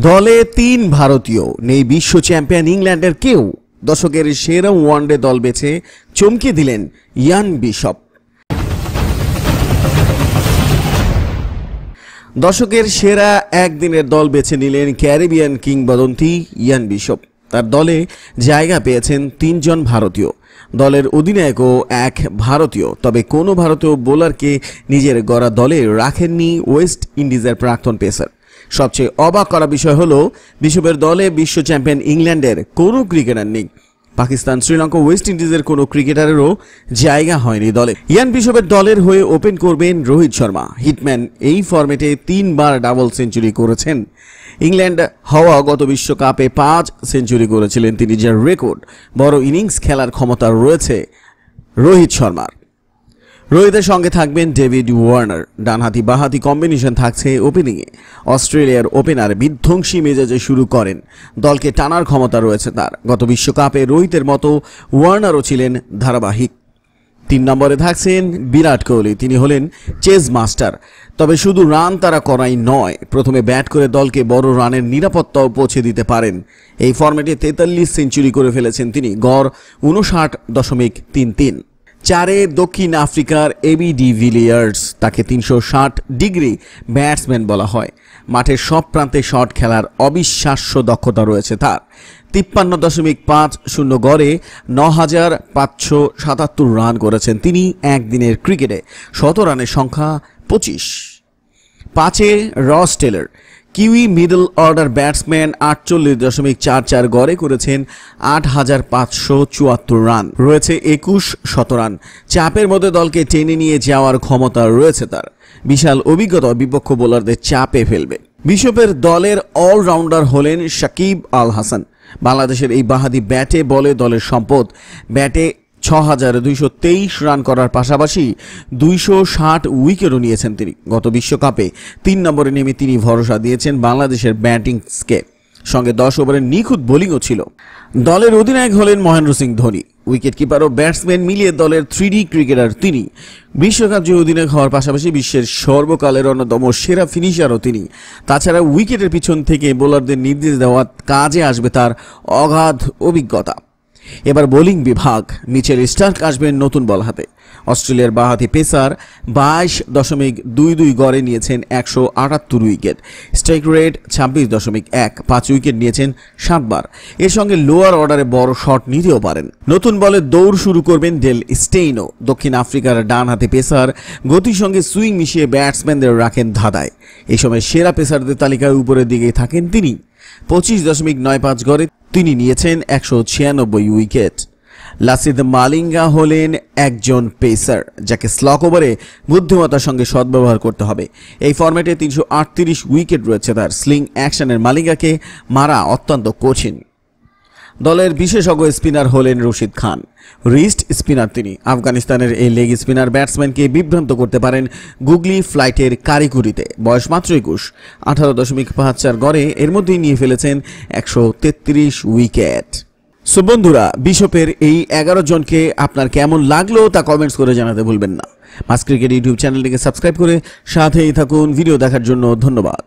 दले तीन भारतीय नेই विश्व चैम्पियन इंग्लैंडের কেউ দশকের সেরা ওয়ানডে দল বেছে চমকে দিলেন ইয়ান বিশপ। দশকের সেরা একদিনের দল বেছে নিলেন ক্যারিবিয়ান কিংবদন্তি ইয়ান বিশপ। তার দলে জায়গা পেয়েছেন তিনজন ভারতীয়। দলের অধিনায়কও এক ভারতীয়, তবে কোনো ভারতীয় বোলারকে নিজের গড়া দলে রাখেননি ওয়েস্ট ইন্ডিজের প্রাক্তন পেসার। সবচেয়ে অবাক করা বিষয় হলো বিশ্ববের দলে বিশ্ব চ্যাম্পিয়ন ইংল্যান্ডের কোনো ক্রিকেটার নেই। পাকিস্তান, শ্রীলঙ্কা, ওয়েস্ট ইন্ডিজের কোনো ক্রিকেটারেরও জায়গা হয়নি দলে। ইয়ান বিশপের দলের হয়ে ওপেন করবেন রোহিত শর্মা। হিটম্যান এই ফরম্যাটে তিনবার ডাবল সেঞ্চুরি করেছেন। ইংল্যান্ড হওয়া গত বিশ্বকাপে 5 সেঞ্চুরি করেছিলেন তিনি, যার রেকর্ড। বড় ইনিংস খেলার ক্ষমতা রয়েছে রোহিত শর্মার। রোহিতের সঙ্গে থাকবেন ডেভিড ওয়ার্নার। ডানহাতি বাঁহাতি কম্বিনেশন থাকছে ওপেনিংয়ে। অস্ট্রেলিয়ার ওপেনার বিধ্বংসী মেজাজে শুরু করেন, দলকে টানার ক্ষমতা রয়েছে তার। গত বিশ্বকাপে রোহিতের মতো ওয়ার্নারও ছিলেন ধারাবাহিক। 3 নম্বরে থাকছেন বিরাট কোহলি। তিনি হলেন চেজ মাস্টার, তবে শুধু রান তারা করাই নয়, প্রথমে ব্যাট করে দলকে বড় রানের নিরাপত্তাও পৌঁছে দিতে পারেন। এই ফরম্যাটে 43 সেঞ্চুরি করে ফেলেছেন তিনি, গড় 59.33। 4 দক্ষিণ আফ্রিকার এবি ডি ভিলিয়ার্স, তাকে 360 ডিগ্রি ব্যাটসম্যান বলা হয়। মাঠের সব প্রান্তে শট খেলার অবিশ্বাস্য দক্ষতা রয়েছে তার। 53.50 গড়ে 9,577 রান করেছেন তিনি একদিনের ক্রিকেটে। 100 রানের সংখ্যা 25। 5-এ Ross Taylor, Kiwi middle order batsman. 48.44 গড়ে করেছেন 8,574 রান, রয়েছে 21 শতরান। চাপের মধ্যে দলকে টেনে নিয়ে যাওয়ার ক্ষমতা রয়েছে তার। বিশাল অভিজ্ঞতা বিপক্ষ বোলারদের চাপে ফেলবে। বিশপের দলের অলরাউন্ডার হলেন সাকিব আল হাসান। বাংলাদেশের এই বাহাদি ব্যাটে বলে দলের সম্পদ। ব্যাটে 6,223 রান করার পাশাপাশি 260 উইকেটও নিয়েছেন তিনি। গত বিশ্বকাপে 3 নম্বরে নেমে তিনি ভরসা দিয়েছেন বাংলাদেশের ব্যাটিংকে, সঙ্গে 10 ওভারের নিখুঁত বোলিংও ছিল। দলের অধিনায়ক হলেন মহেন্দ্র সিং ধোনি। উইকেট কিপার ও ব্যাটসম্যান মিলিয়ে দলের 3D ক্রিকেটার তিনি। বিশ্বকাপ জয়ী অধিনায়ক হওয়ার পাশাপাশি বিশ্বের সর্বকালের অন্যতম সেরা ফিনিশারও তিনি। তাছাড়া উইকেটের পিছন থেকে বোলারদের নির্দেশ দেওয়ার কাজে আসবে তার অগাধ অভিজ্ঞতা। এবার বোলিং বিভাগ। মিচেল স্টার্ক আসবেন নতুন বল হাতে। অস্ট্রেলিয়ার বাঁহাতি পেসার। 22.22 গড়ে নিয়েছেন 178 উইকেট। Strike rate 26.1। 5 উইকেট নিয়েছেন 7 বার। এর সঙ্গে লোয়ার অর্ডারে বড় শট নিতেও পারেন। নতুন বলে দৌড় শুরু করবেন ডেল স্টেইনও। দক্ষিণ আফ্রিকার ডানহাতি পেসার। গতির সঙ্গে সুইং মিশিয়ে ব্যাটসম্যানদের রাখেন ধাঁধায়। এই সময় সেরা পেসারদের তালিকায় উপরের দিকে থাকেন তিনি। 25.95 গড়ে তিনি নিয়েছেন 196 উইকেট। লাসিদ মালিঙ্গা হলেন একজন পেসার, যাকে স্লক ওভারে বুদ্ধিমত্তার সঙ্গে সদ্ব্যবহার করতে হবে। এই ফরম্যাটে 338 উইকেট রয়েছে তার। স্লিং অ্যাকশনের মালিঙ্গাকে মারা অত্যন্ত কঠিন। দলের বিশেষজ্ঞ স্পিনার হলেন রশিদ খান। রিস্ট স্পিনার তিনি। আফগানিস্তানের এই লেগ স্পিনার ব্যাটসম্যানকে বিভ্রান্ত করতে পারেন গুগলি ফ্লাইটের কারিগরিতে। বয়স মাত্র 21। 18.75 গড়ে এর মধ্যেই নিয়ে ফেলেছেন 133 উইকেট। সো বন্ধুরা, বিশপের এই 11 জনকে আপনার কেমন লাগলো তা কমেন্টস করে জানাতে ভুলবেন না। মাস ক্রিকেট ইউটিউব চ্যানেলটিকে সাবস্ক্রাইব করে সাথেই থাকুন। ভিডিও দেখার জন্য ধন্যবাদ।